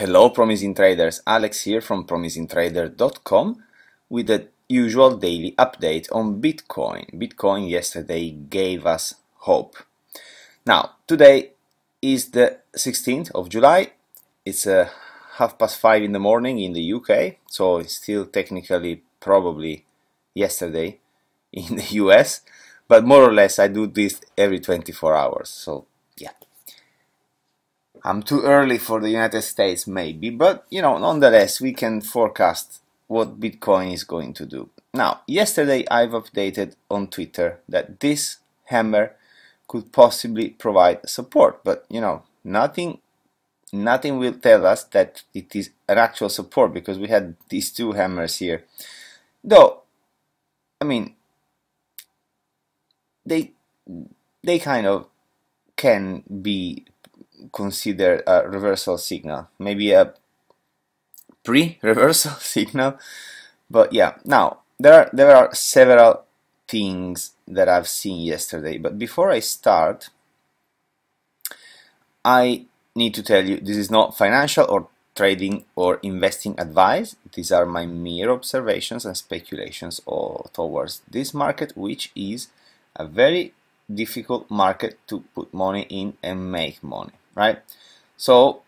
Hello Promising Traders, Alex here from PromisingTrader.com with the usual daily update on Bitcoin. Bitcoin yesterday gave us hope. Now, today is the 16th of July. It's 5:30 in the morning in the UK, so it's still technically probably yesterday in the US, but more or less I do this every 24 hours, so yeah. I'm too early for the United States maybe, but you know, nonetheless we can forecast what Bitcoin is going to do. Now, yesterday I've updated on Twitter that this hammer could possibly provide support, but you know, nothing will tell us that it is an actual support because we had these two hammers here. Though, I mean, they kind of can be considered a reversal signal, maybe a pre-reversal signal, but yeah. Now there are several things that I've seen yesterday, but before I start, I need to tell you this is not financial or trading or investing advice. These are my mere observations and speculations towards this market, which is a very difficult market to put money in and make money, right? So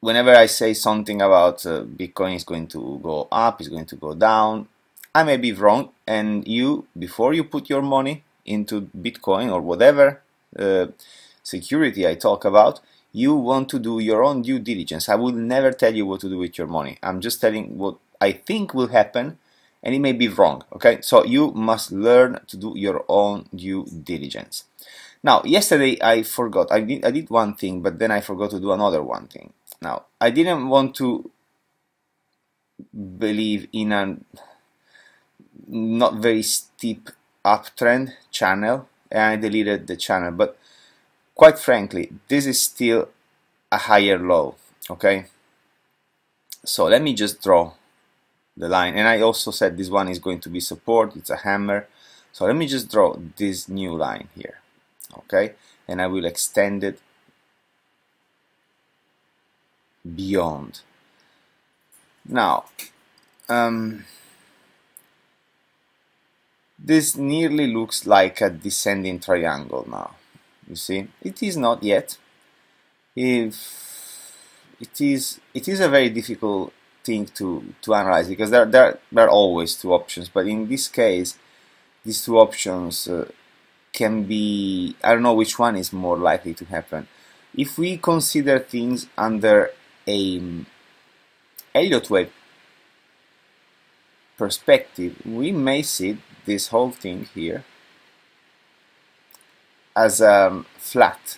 whenever I say something about Bitcoin is going to go up, is going to go down, I may be wrong, and you, before you put your money into Bitcoin or whatever security I talk about, you want to do your own due diligence. I will never tell you what to do with your money. I'm just telling what I think will happen, and it may be wrong, okay? So you must learn to do your own due diligence. Now, yesterday I forgot. I did one thing, but then I forgot to do another one thing. Now, I didn't want to believe in a not very steep uptrend channel, and I deleted the channel. But quite frankly, this is still a higher low, okay? So let me just draw the line, and I also said this one is going to be support, it's a hammer, so let me just draw this new line here, okay, and I will extend it beyond. Now this nearly looks like a descending triangle. Now you see, it is not yet. If it is a very difficult thing to analyze, because there are always two options, but in this case these two options can be, I don't know which one is more likely to happen. If we consider things under a Elliott wave perspective, we may see this whole thing here as flat.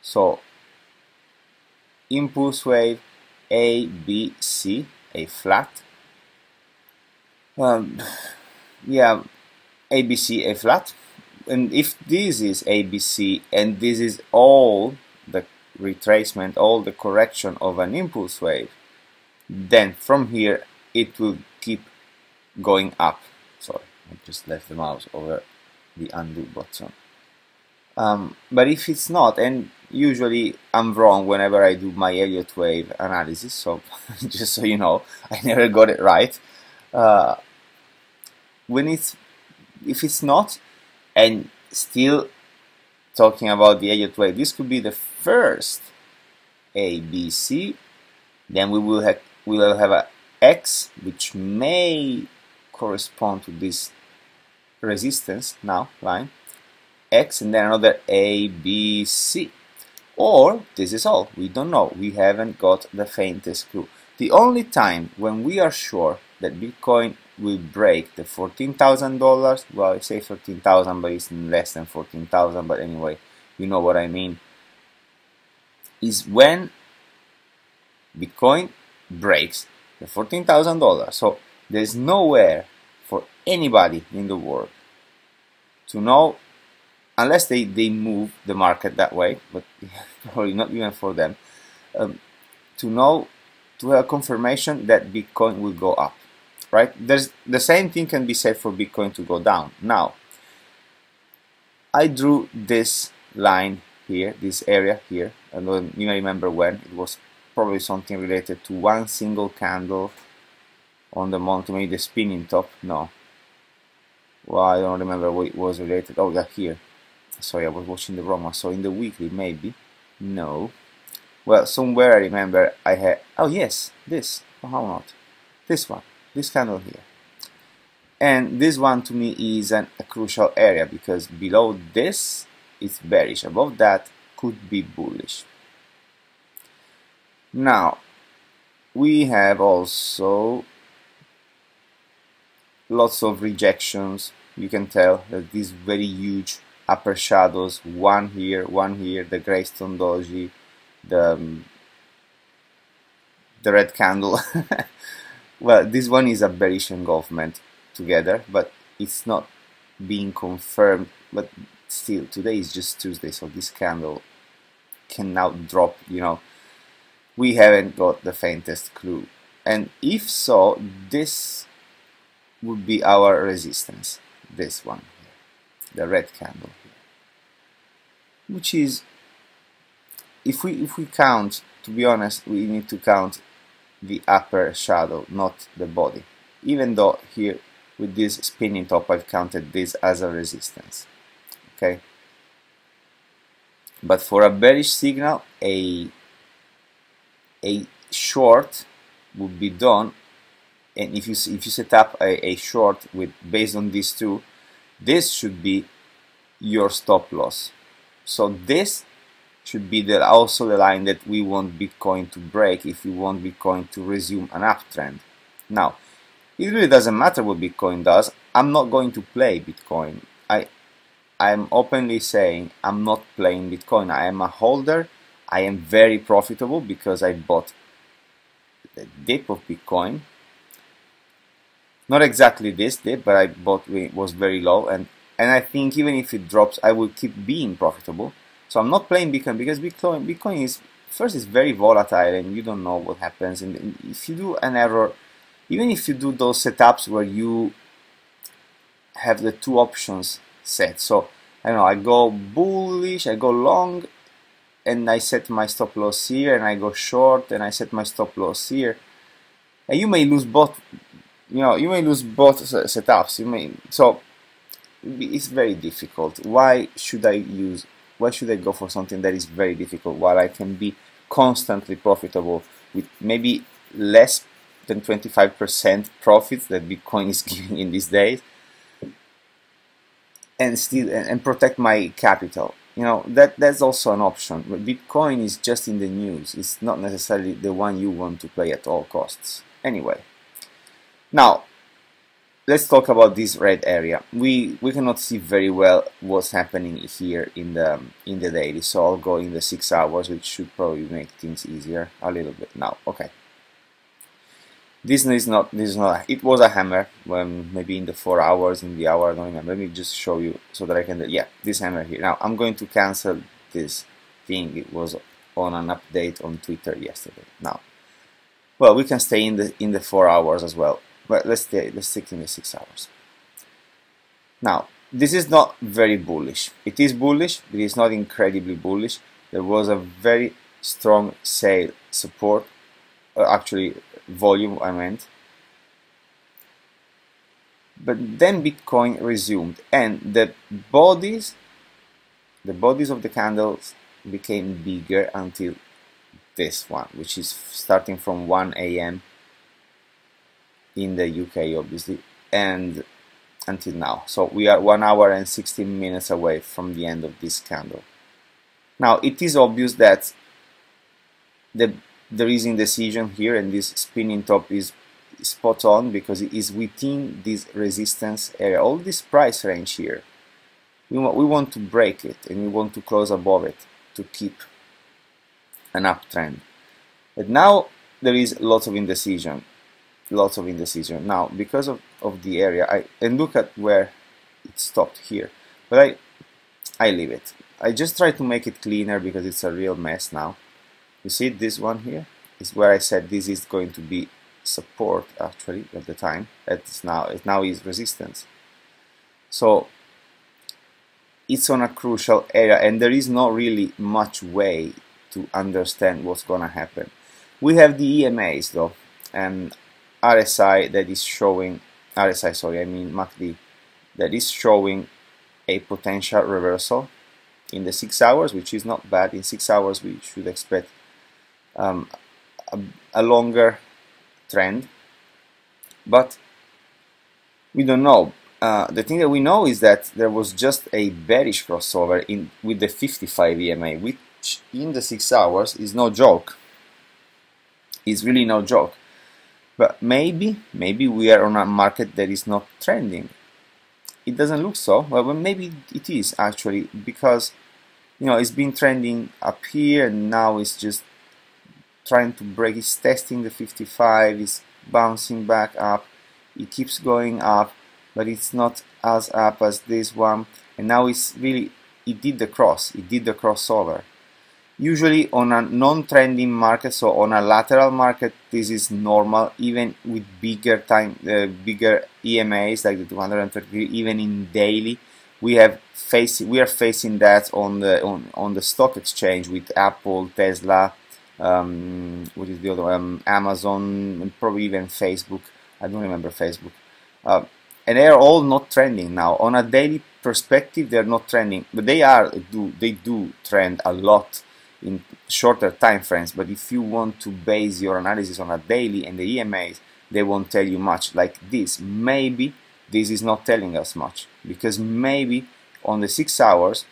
So impulse wave A, B, C, A flat, yeah, A, B, C, A flat, and if this is A, B, C, and this is all the retracement, all the correction of an impulse wave, then from here it will keep going up. Sorry, I just left the mouse over the undo button. But if it's not, and usually I'm wrong whenever I do my Elliott wave analysis, so just so you know, I never got it right. If it's not, and still talking about the Elliott wave, this could be the first A, B, C, then we will have a X, which may correspond to this resistance now line, X, and then another A, B, C. Or this is all. We don't know. We haven't got the faintest clue. The only time when we are sure that Bitcoin will break the $14,000, well, I say 13,000, but it's less than 14,000, but anyway, you know what I mean, is when Bitcoin breaks the $14,000. So there's nowhere for anybody in the world to know, unless they move the market that way, but probably not even for them, to know, to have confirmation that Bitcoin will go up, right? There's the same thing can be said for Bitcoin to go down. Now, I drew this line here, this area here, and then you may remember when it was probably something related to one single candle on the month, maybe the spinning top. No, well, I don't remember what it was related. Oh, yeah, here. Sorry, I was watching the wrong one. So in the weekly, maybe. No. Well, somewhere I remember I had. Oh yes, this. Oh, how not? This one. This candle here. And this one to me is a crucial area, because below this it's bearish. Above that could be bullish. Now we have also lots of rejections. You can tell that these very huge upper shadows, one here, the Greystone Doji, the red candle. Well, this one is a bearish engulfment together, but it's not being confirmed. But still, today is just Tuesday, so this candle can now drop, you know. We haven't got the faintest clue. And if so, this would be our resistance, this one here, the red candle here, which is, if we count, to be honest, we need to count the upper shadow, not the body, even though here with this spinning top I've counted this as a resistance. Okay, but for a bearish signal, a short would be done. And if you set up a short with based on these two, this should be your stop loss. So this should be also the line that we want Bitcoin to break if we want Bitcoin to resume an uptrend. Now, it really doesn't matter what Bitcoin does. I'm not going to play Bitcoin. I'm openly saying I'm not playing Bitcoin. I am a holder. I am very profitable because I bought the dip of Bitcoin. Not exactly this dip, but I bought when it was very low, and I think even if it drops, I will keep being profitable. So I'm not playing Bitcoin because Bitcoin is first is very volatile, and you don't know what happens. And if you do an error, even if you do those setups where you have the two options set, so I don't know, I go bullish, I go long, and I set my stop loss here, and I go short, and I set my stop loss here, and you may lose both. You know, you may lose both setups. So it's very difficult. Why should I go for something that is very difficult while I can be constantly profitable with maybe less than 25% profits that Bitcoin is giving in these days, and still and protect my capital? You know, that's also an option. But Bitcoin is just in the news. It's not necessarily the one you want to play at all costs. Anyway. Now, let's talk about this red area. We cannot see very well what's happening here in the daily, so I'll go in the 6 hours, which should probably make things easier a little bit now. Okay. This is not. It was a hammer. Maybe in the 4 hours, in the hour, I don't remember. Let me just show you so that I can. Yeah, this hammer here. Now I'm going to cancel this thing. It was on an update on Twitter yesterday. Now, well, we can stay in the 4 hours as well. But let's stick in the 6 hours. Now, this is not very bullish. It is bullish, but it's not incredibly bullish. There was a very strong sale support, actually volume I meant. But then Bitcoin resumed, and the bodies of the candles became bigger until this one, which is starting from 1 a.m. in the UK, obviously, and until now. So we are 1 hour and 16 minutes away from the end of this candle. Now, it is obvious that there is indecision here, and this spinning top is spot on because it is within this resistance area, all this price range here. We want to break it, and we want to close above it to keep an uptrend. But now there is lots of indecision. Now, because of the area, and look at where it stopped here, but I leave it. I just try to make it cleaner because it's a real mess now. You see, this one here is where I said this is going to be support, actually, at the time. It's now is resistance. So it's on a crucial area and there is not really much way to understand what's gonna happen. We have the EMAs though, and RSI that is showing, MACD, that is showing a potential reversal in the 6 hours, which is not bad. In 6 hours we should expect a longer trend, but we don't know. The thing that we know is that there was just a bearish crossover in with the 55 EMA, which in the 6 hours is no joke. It's really no joke. But maybe we are on a market that is not trending. It doesn't look so. Well, maybe it is actually, because you know it's been trending up here and now it's just trying to break. It's testing the 55. It's bouncing back up. It keeps going up, but it's not as up as this one. And now it's really, it did the cross. It did the crossover. Usually on a non-trending market, so on a lateral market, this is normal. Even with bigger time, bigger EMAs like the 230, even in daily, we are facing that on the stock exchange with Apple, Tesla, what is the other one? Amazon, and probably even Facebook. I don't remember Facebook, and they are all not trending now. On a daily perspective, they are not trending, but they do trend a lot in shorter time frames. But if you want to base your analysis on a daily and the EMAs, they won't tell you much. Like this, maybe this is not telling us much, because maybe on the 6 hours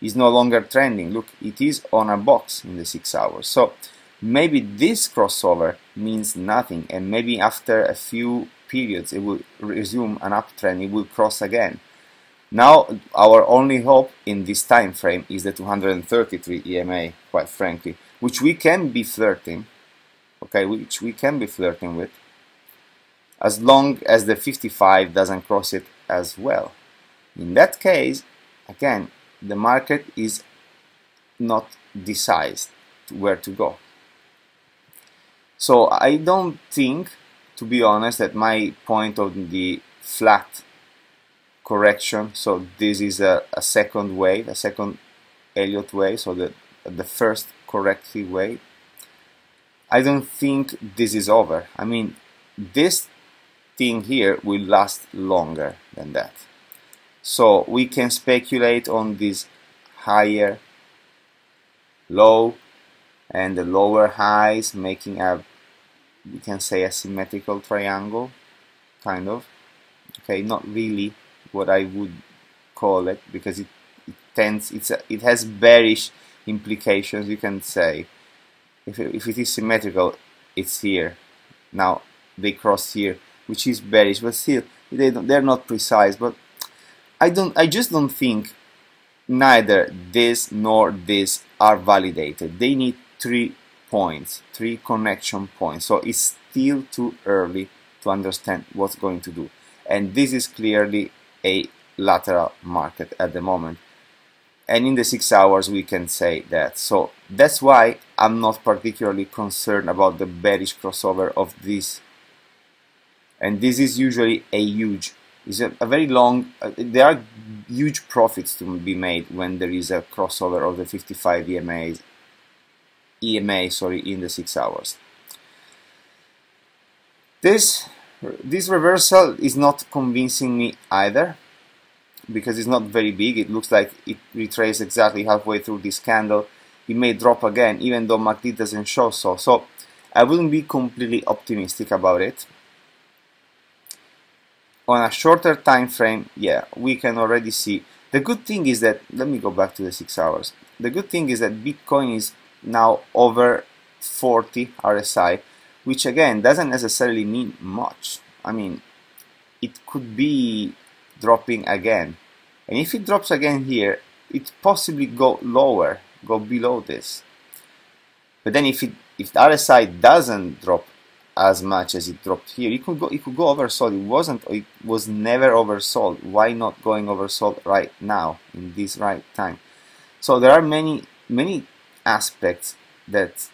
is no longer trending. Look, it is on a box in the 6 hours. So maybe this crossover means nothing, and maybe after a few periods it will resume an uptrend. It will cross again. Now our only hope in this time frame is the 233 EMA, quite frankly, which we can be flirting, okay, which we can be flirting with, as long as the 55 doesn't cross it as well. In that case, again, the market is not decided where to go. So I don't think, to be honest, that my point of the flat correction, so this is a second wave, a second Elliott wave, so the first corrective wave, I don't think this is over. I mean, this thing here will last longer than that. So we can speculate on this higher low and the lower highs, making a, we can say, a symmetrical triangle, kind of. Okay, not really what I would call it, because it tends, it has bearish implications, you can say. If it is symmetrical, it's here. Now they cross here, which is bearish, but still they're not precise. But I just don't think neither this nor this are validated. They need 3 points, 3 connection points. So it's still too early to understand what's going to do. And this is clearly a lateral market at the moment. And in the 6 hours we can say that. So that's why I'm not particularly concerned about the bearish crossover of this. And this is usually a huge, is a very long, there are huge profits to be made when there is a crossover of the 55 EMA, in the 6 hours. This reversal is not convincing me either, because it's not very big. It looks like it retraced exactly halfway through this candle. It may drop again, even though MACD doesn't show so. So I wouldn't be completely optimistic about it. On a shorter time frame, yeah, we can already see. The good thing is that, let me go back to the 6 hours. The good thing is that Bitcoin is now over 40 RSI, which again doesn't necessarily mean much. I mean, it could be dropping again. And if it drops again here, it possibly go lower, go below this. But then if the RSI doesn't drop as much as it dropped here, it could go oversold. It was never oversold. Why not going oversold right now in this right time? So there are many aspects that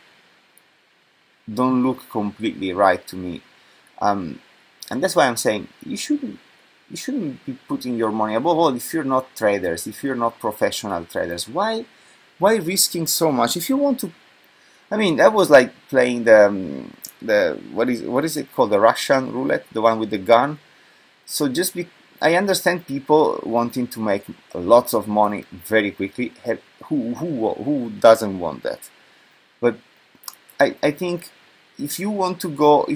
don't look completely right to me, and that's why I'm saying you shouldn't You shouldn't be putting your money, above all, if you're not traders, if you're not professional traders. Why risking so much? If you want to, I mean, that was like playing the what is it called, the Russian roulette, the one with the gun. So just be, I understand people wanting to make lots of money very quickly. Who doesn't want that? But I think if you want to go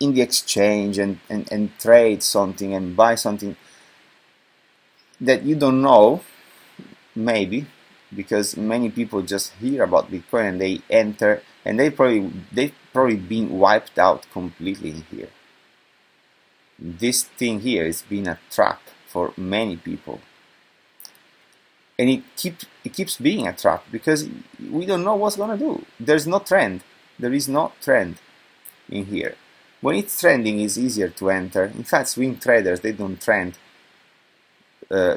in the exchange and trade something and buy something that you don't know, maybe, because many people just hear about Bitcoin and they enter and they've probably been wiped out completely in here. This thing here has been a trap for many people, and it keeps being a trap because we don't know what's gonna do. There's no trend. There is no trend in here. When it's trending, it's easier to enter. In fact, swing traders, they don't trend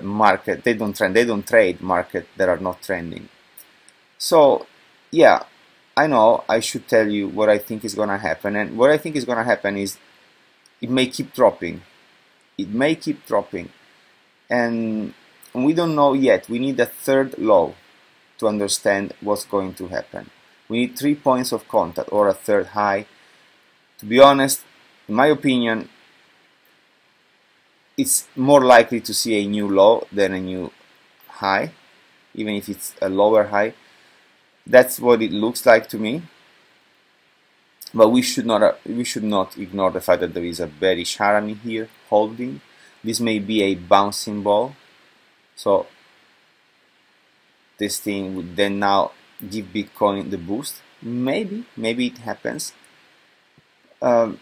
market. They don't trade market that are not trending. So yeah, I know I should tell you what I think is gonna happen, and what I think is gonna happen is it may keep dropping. It may keep dropping, and we don't know yet. We need a third low to understand what's going to happen. We need 3 points of contact or a third high. To be honest, in my opinion, it's more likely to see a new low than a new high, even if it's a lower high. That's what it looks like to me. But we should not ignore the fact that there is a bearish Harami here holding. This may be a bouncing ball. So this thing would then now give Bitcoin the boost. Maybe it happens. I'm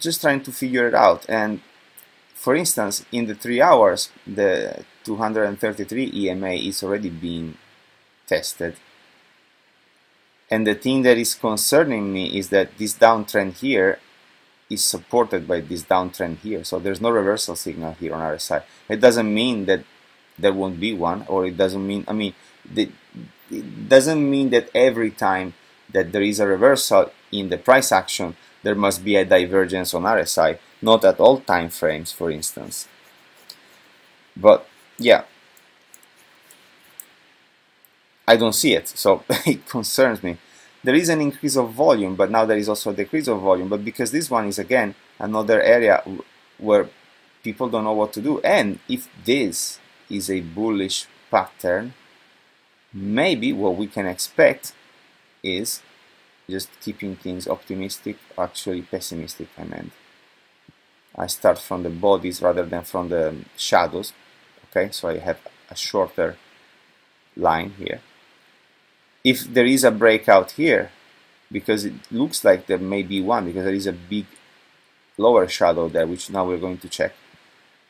just trying to figure it out. And for instance, in the 3 hours, the 233 EMA is already being tested. And the thing that is concerning me is that this downtrend here is supported by this downtrend here. So there's no reversal signal here on RSI. It doesn't mean that there won't be one, or it doesn't mean, I mean, it doesn't mean that every time that there is a reversal in the price action, there must be a divergence on RSI, not at all time frames, for instance. But yeah, I don't see it, so it concerns me. There is an increase of volume, but now there is also a decrease of volume. But because this one is again another area where people don't know what to do, and if this is a bullish pattern, maybe what we can expect is just keeping things optimistic, actually pessimistic, I meant. I start from the bodies rather than from the shadows. Okay, so I have a shorter line here. If there is a breakout here, because it looks like there may be one, because there is a big lower shadow there, which now we're going to check.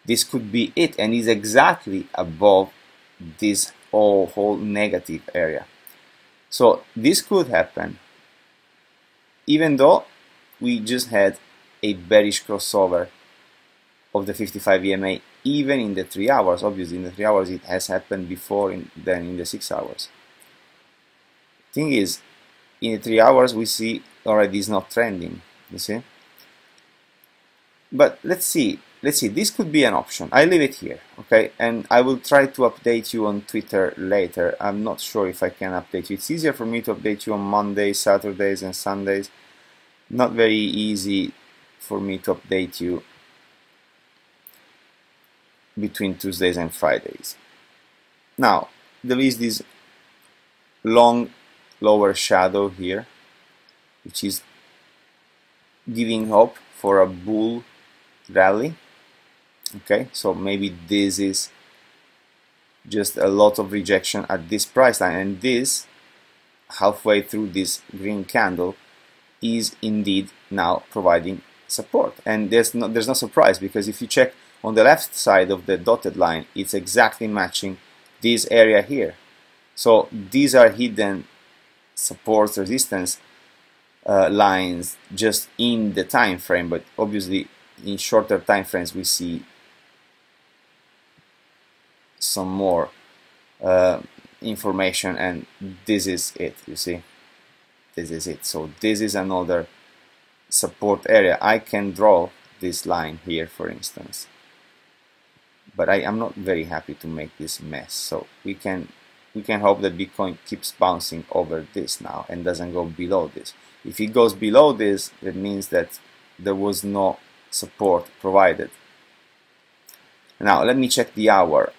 This could be it, and is exactly above this whole negative area. So this could happen, even though we just had a bearish crossover of the 55 EMA, even in the 3 hours. Obviously, in the 3 hours, it has happened before than in the 6 hours. Thing is, in the 3 hours, we see already it's not trending, you see? But let's see, this could be an option. I leave it here, okay? And I will try to update you on Twitter later. I'm not sure if I can update you. It's easier for me to update you on Mondays, Saturdays, and Sundays. Not very easy for me to update you between Tuesdays and Fridays. Now, there is this long lower shadow here, which is giving hope for a bull rally. Okay, so maybe this is just a lot of rejection at this price line, and this halfway through this green candle is indeed now providing support. And there's no surprise, because if you check on the left side of the dotted line, it's exactly matching this area here. So these are hidden supports, resistance lines just in the time frame, but obviously in shorter time frames we see some more information, and this is it, you see, this is it. So this is another support area. I can draw this line here, for instance. But I am not very happy to make this mess, so we can hope that Bitcoin keeps bouncing over this now and doesn't go below this. If it goes below this, that means that there was no support provided. Now let me check the hour.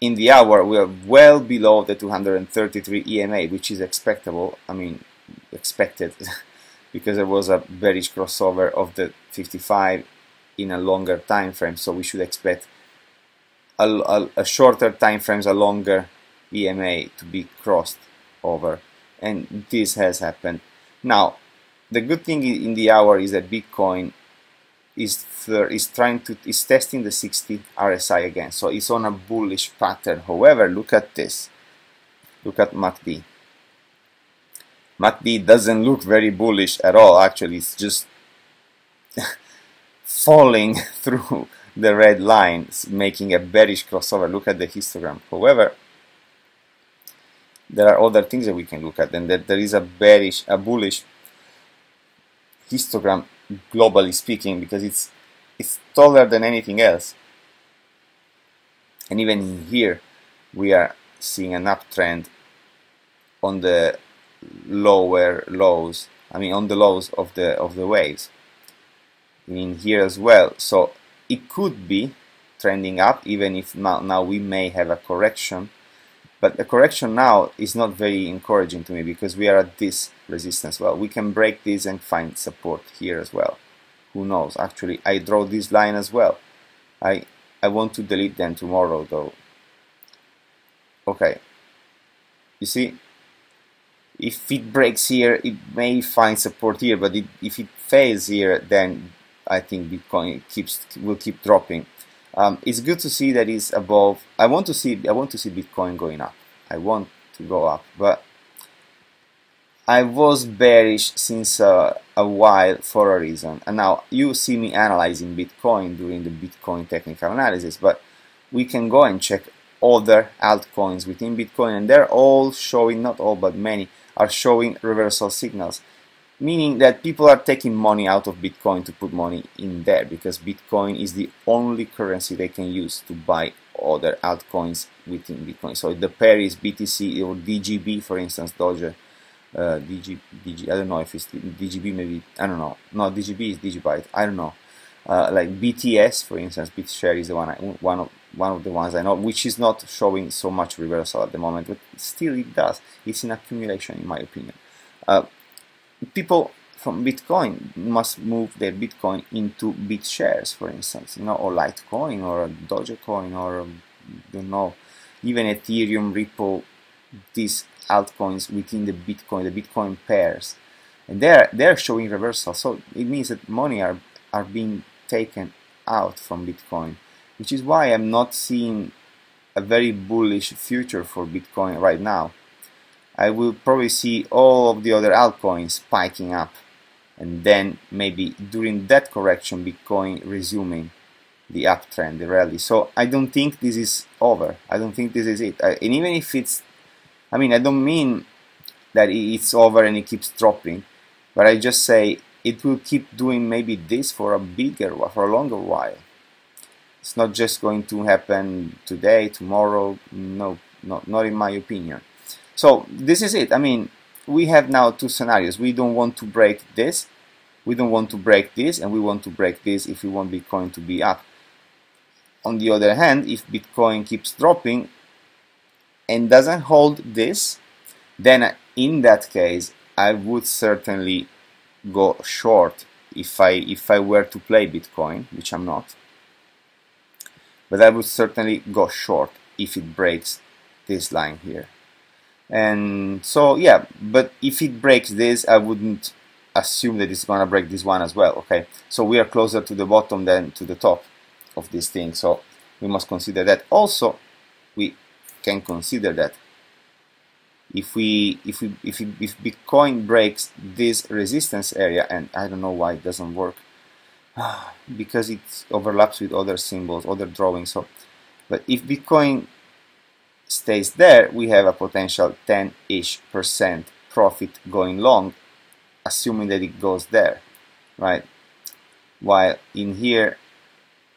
In the hour we are well below the 233 EMA, which is expectable, I mean expected, because there was a bearish crossover of the 55 in a longer time frame, so we should expect a shorter time frames, a longer EMA to be crossed over, and this has happened. Now the good thing in the hour is that Bitcoin is testing the 60 RSI again, so it's on a bullish pattern. However, look at this, look at MACD. MACD doesn't look very bullish at all, actually it's just falling through the red lines, making a bearish crossover. Look at the histogram. However, there are other things that we can look at, and that there is a bullish histogram globally speaking, because it's taller than anything else, and even here we are seeing an uptrend on the lower lows, I mean on the lows of the waves, in here as well. So it could be trending up, even if now we may have a correction, but the correction now is not very encouraging to me, because we are at this resistance. Well, we can break this and find support here as well, who knows. Actually I draw this line as well, I want to delete them tomorrow though. Okay, you see, if it breaks here it may find support here, but if it fails here, then I think Bitcoin will keep dropping. It's good to see that it's above. I want to see Bitcoin going up. I want to go up, but I was bearish since a while for a reason. And now you see me analyzing Bitcoin during the Bitcoin technical analysis, but we can go and check other altcoins within Bitcoin, and they're all showing, not all but many are showing reversal signals, meaning that people are taking money out of Bitcoin to put money in there, because Bitcoin is the only currency they can use to buy other altcoins within Bitcoin. So the pair is BTC or DGB, for instance, Doge, I don't know if it's DGB, maybe, I don't know, no, DGB is Digibyte, I don't know, like BTS, for instance, BitShares is the one of the ones I know, which is not showing so much reversal at the moment, but still it does, it's an accumulation in my opinion. People from Bitcoin must move their Bitcoin into BitShares, for instance, you know, or Litecoin or Dogecoin or, you know, even Ethereum, Ripple, these altcoins within the Bitcoin pairs, and they're showing reversal. So it means that money are being taken out from Bitcoin, which is why I'm not seeing a very bullish future for Bitcoin right now. I will probably see all of the other altcoins spiking up, and then maybe during that correction Bitcoin resuming the uptrend, the rally. So I don't think this is over, I don't think this is it. And even if it's, I mean, I don't mean that it's over and it keeps dropping, but I just say it will keep doing maybe this for a longer while. It's not just going to happen today, tomorrow, no, not in my opinion. So this is it. I mean, we have now two scenarios. We don't want to break this, we don't want to break this, and we want to break this if we want Bitcoin to be up. On the other hand, if Bitcoin keeps dropping and doesn't hold this, then in that case I would certainly go short if I were to play Bitcoin, which I'm not, but I would certainly go short if it breaks this line here. And so yeah, but if it breaks this, I wouldn't assume that it's gonna break this one as well. Okay, so we are closer to the bottom than to the top of this thing, so we must consider that. Also, we can consider that if Bitcoin breaks this resistance area, and I don't know why it doesn't work because it overlaps with other symbols, other drawings. So, but if Bitcoin stays there, we have a potential 10-ish% profit going long, assuming that it goes there, right? while in here,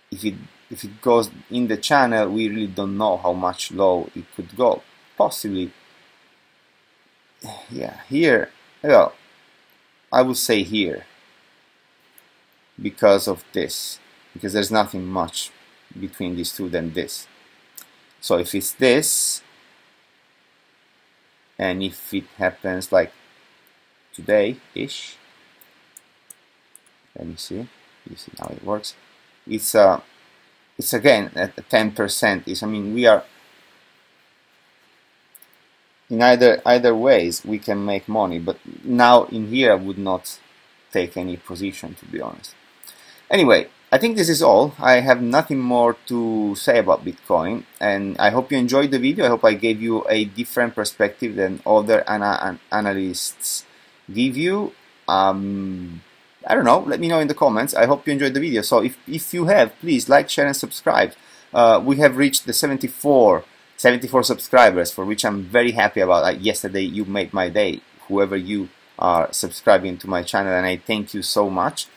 if it goes in the channel, we really don't know how much low it could go. Possibly, yeah, here, well, I would say here because of this, because there's nothing much between these two than this. So if it's this, and if it happens like today-ish, let me see, you see how it works. It's again at 10% is, I mean, we are in either ways we can make money, but now in here I would not take any position, to be honest. Anyway, I think this is all. I have nothing more to say about Bitcoin, and I hope you enjoyed the video. I hope I gave you a different perspective than other analysts give you. I don't know, let me know in the comments. I hope you enjoyed the video. So if you have, please like, share and subscribe. We have reached the 74 subscribers, for which I'm very happy about. Yesterday you made my day, whoever you are subscribing to my channel, and I thank you so much.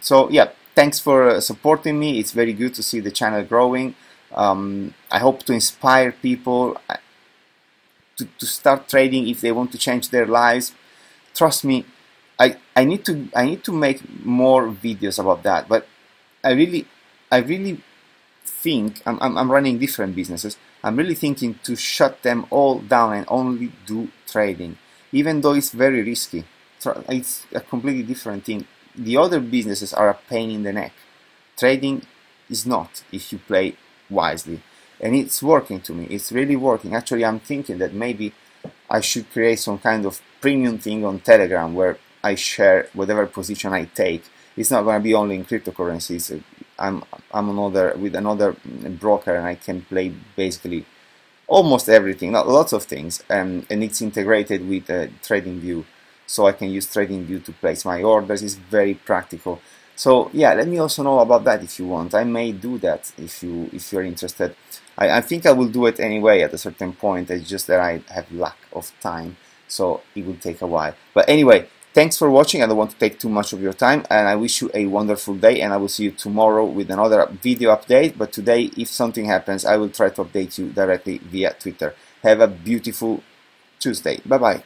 So yeah, thanks for supporting me. It's very good to see the channel growing. I hope to inspire people to start trading if they want to change their lives. Trust me, I need to make more videos about that, but I really think I'm running different businesses. I'm really thinking to shut them all down and only do trading, even though it's very risky. It's a completely different thing. The other businesses are a pain in the neck. Trading is not, if you play wisely. And it's working to me. It's really working. Actually, I'm thinking that maybe I should create some kind of premium thing on Telegram where I share whatever position I take. It's not going to be only in cryptocurrencies. I'm with another broker, and I can play basically almost everything, lots of things, and it's integrated with TradingView. So I can use TradingView to place my orders. It's very practical. So yeah, let me also know about that if you want. I may do that if you're interested. I think I will do it anyway at a certain point. It's just that I have lack of time, so it will take a while. But anyway, thanks for watching. I don't want to take too much of your time, and I wish you a wonderful day, and I will see you tomorrow with another video update. But today, if something happens, I will try to update you directly via Twitter. Have a beautiful Tuesday. Bye-bye.